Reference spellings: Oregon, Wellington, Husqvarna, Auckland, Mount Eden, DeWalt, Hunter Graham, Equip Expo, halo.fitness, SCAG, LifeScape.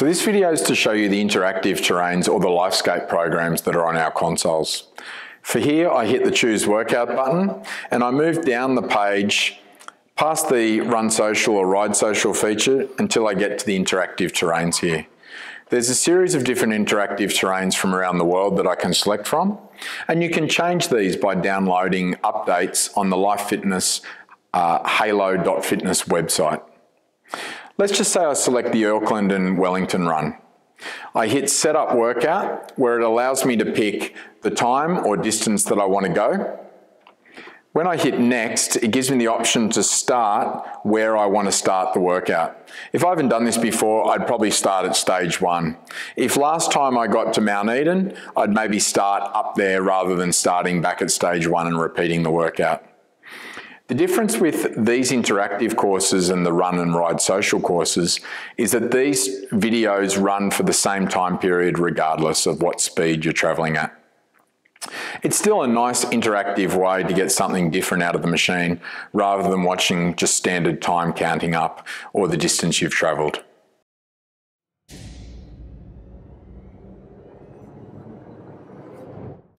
So this video is to show you the interactive terrains or the LifeScape programs that are on our consoles. For here, I hit the Choose Workout button and I move down the page past the Run Social or Ride Social feature until I get to the interactive terrains here. There's a series of different interactive terrains from around the world that I can select from, and you can change these by downloading updates on the LifeScape halo.fitness website. Let's just say I select the Auckland and Wellington run. I hit Set Up Workout, where it allows me to pick the time or distance that I want to go. When I hit Next, it gives me the option to start where I want to start the workout. If I haven't done this before, I'd probably start at stage one. If last time I got to Mount Eden, I'd maybe start up there rather than starting back at stage one and repeating the workout. The difference with these interactive courses and the Run and Ride Social courses is that these videos run for the same time period regardless of what speed you're traveling at. It's still a nice interactive way to get something different out of the machine rather than watching just standard time counting up or the distance you've traveled.